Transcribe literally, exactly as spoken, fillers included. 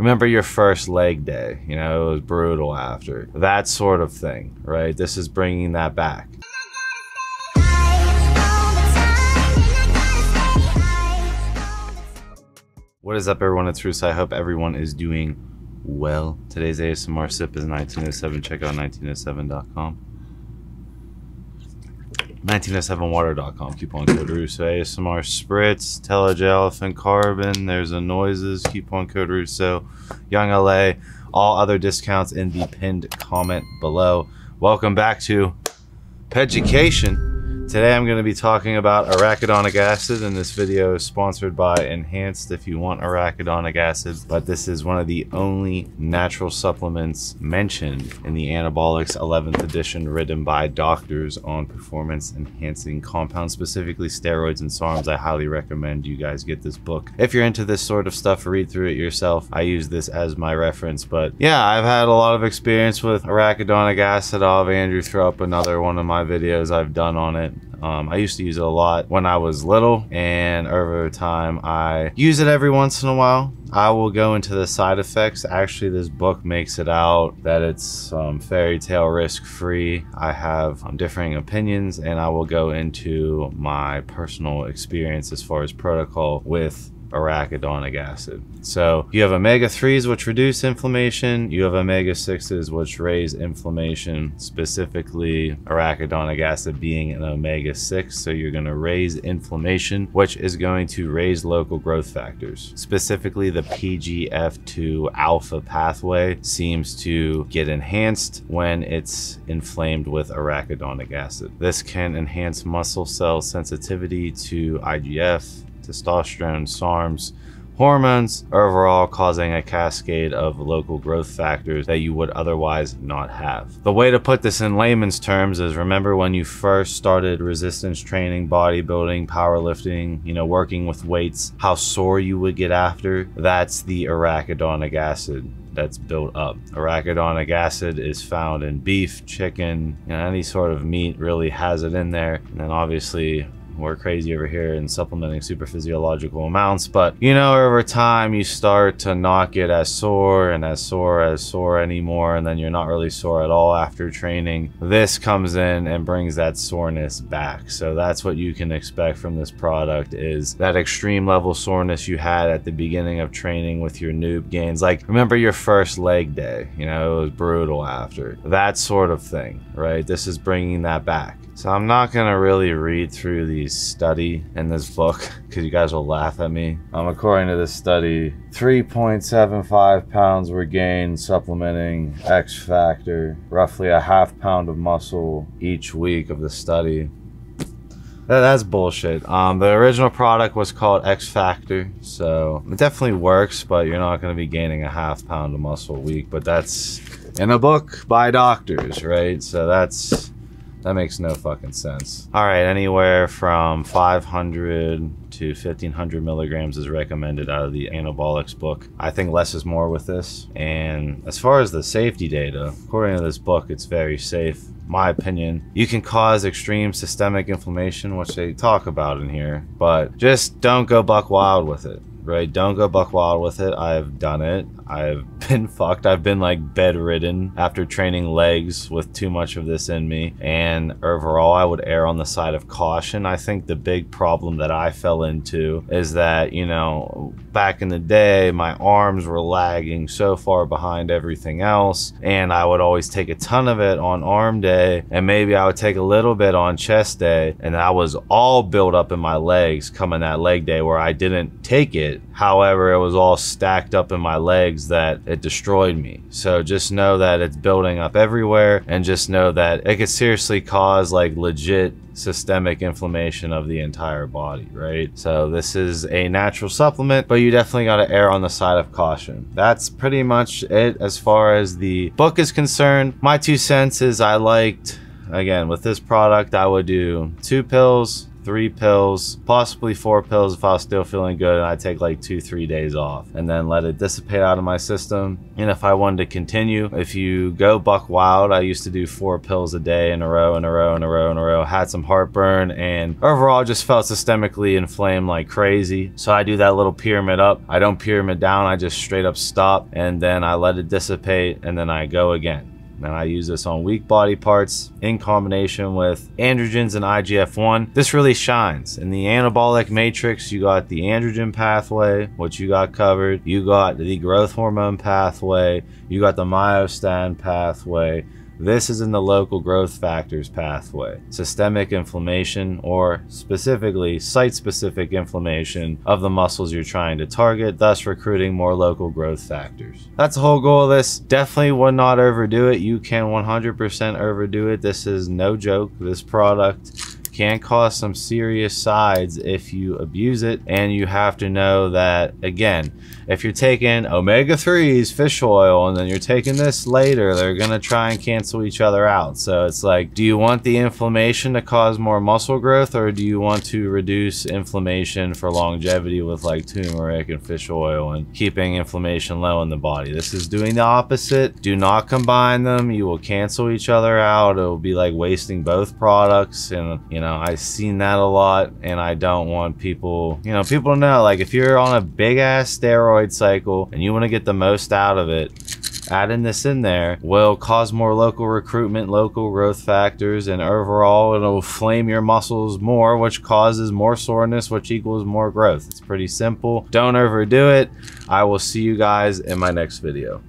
Remember your first leg day, you know, it was brutal after. That sort of thing, right? This is bringing that back. What is up, everyone? It's Russo. I hope everyone is doing well. Today's A S M R sip is nineteen oh seven. Check out nineteen oh seven dot com. nineteen oh seven water dot com. Coupon code Russo. A S M R Spritz, Telegelf, and Carbon. There's a noises. Coupon code Russo. YoungLA. All other discounts in the pinned comment below. Welcome back to Peducation. Today I'm going to be talking about arachidonic acid, and this video is sponsored by Enhanced if you want arachidonic acid. But this is one of the only natural supplements mentioned in the Anabolics eleventh edition, written by doctors, on performance enhancing compounds, specifically steroids and SARMs. I highly recommend you guys get this book. If you're into this sort of stuff, read through it yourself. I use this as my reference, but yeah, I've had a lot of experience with arachidonic acid. I'll have Andrew throw up another one of my videos I've done on it. Um, I used to use it a lot when I was little, and over time I use it every once in a while. I will go into the side effects. Actually, this book makes it out that it's um, fairy tale risk free. I have um, differing opinions, and I will go into my personal experience as far as protocol with arachidonic acid. So you have omega threes, which reduce inflammation. You have omega sixes, which raise inflammation, specifically arachidonic acid being an omega six. So you're going to raise inflammation, which is going to raise local growth factors. Specifically, the P G F two alpha pathway seems to get enhanced when it's inflamed with arachidonic acid. This can enhance muscle cell sensitivity to I G F, testosterone, SARMs, hormones, overall causing a cascade of local growth factors that you would otherwise not have. The way to put this in layman's terms is, remember when you first started resistance training, bodybuilding, powerlifting, you know, working with weights, how sore you would get after? That's the arachidonic acid that's built up. Arachidonic acid is found in beef, chicken, you know, any sort of meat really has it in there. And then obviously, we're crazy over here and supplementing super physiological amounts, but you know, over time you start to not get as sore and as sore as sore anymore, and then you're not really sore at all after training. This comes in and brings that soreness back. So that's what you can expect from this product, is that extreme level soreness you had at the beginning of training with your noob gains. Like, remember your first leg day, you know, it was brutal after. That sort of thing, right? This is bringing that back. So I'm not gonna really read through these study in this book because you guys will laugh at me. Um, according to this study, three point seven five pounds were gained supplementing X Factor, roughly a half pound of muscle each week of the study. That's bullshit. Um, the original product was called X Factor, so it definitely works, but you're not going to be gaining a half pound of muscle a week. But that's in a book by doctors, right? So that's that makes no fucking sense. All right, anywhere from five hundred to fifteen hundred milligrams is recommended out of the Anabolics book. I think less is more with this. And as far as the safety data, according to this book, it's very safe. My opinion, you can cause extreme systemic inflammation, which they talk about in here, but just don't go buck wild with it, right? Don't go buck wild with it. I've done it. I've been fucked. I've been like bedridden after training legs with too much of this in me. And overall, I would err on the side of caution. I think the big problem that I fell into is that, you know, back in the day, my arms were lagging so far behind everything else. And I would always take a ton of it on arm day. And maybe I would take a little bit on chest day. And I was all built up in my legs coming that leg day where I didn't take it. However, it was all stacked up in my legs that it destroyed me. So just know that it's building up everywhere, and just know that it could seriously cause like legit systemic inflammation of the entire body, right? So this is a natural supplement, but you definitely got to err on the side of caution. That's pretty much it as far as the book is concerned. My two cents is I liked, again, with this product, I would do two pills, three pills, possibly four pills if I was still feeling good, and I take like two, three days off and then let it dissipate out of my system. And if I wanted to continue, if you go buck wild, I used to do four pills a day in a row, in a row, in a row, in a row, had some heartburn and overall just felt systemically inflamed like crazy. So I do that little pyramid up. I don't pyramid down, I just straight up stop and then I let it dissipate and then I go again. And I use this on weak body parts in combination with androgens and I G F one. This really shines. In the anabolic matrix, you got the androgen pathway, which you got covered. You got the growth hormone pathway. You got the myostatin pathway. This is in the local growth factors pathway. Systemic inflammation, or specifically site-specific inflammation of the muscles you're trying to target, thus recruiting more local growth factors. That's the whole goal of this. Definitely would not overdo it. You can one hundred percent overdo it. This is no joke. This product can cause some serious sides if you abuse it, and you have to know that, again, if you're taking omega threes fish oil and then you're taking this later, they're gonna try and cancel each other out. So it's like, do you want the inflammation to cause more muscle growth, or do you want to reduce inflammation for longevity with like turmeric and fish oil and keeping inflammation low in the body? This is doing the opposite. Do not combine them. You will cancel each other out. It will be like wasting both products. And you know, I've seen that a lot, and I don't want people, you know, people to know, like, if you're on a big ass steroid cycle and you want to get the most out of it, adding this in there will cause more local recruitment, local growth factors, and overall it'll flame your muscles more, which causes more soreness, which equals more growth. It's pretty simple. Don't overdo it. I will see you guys in my next video.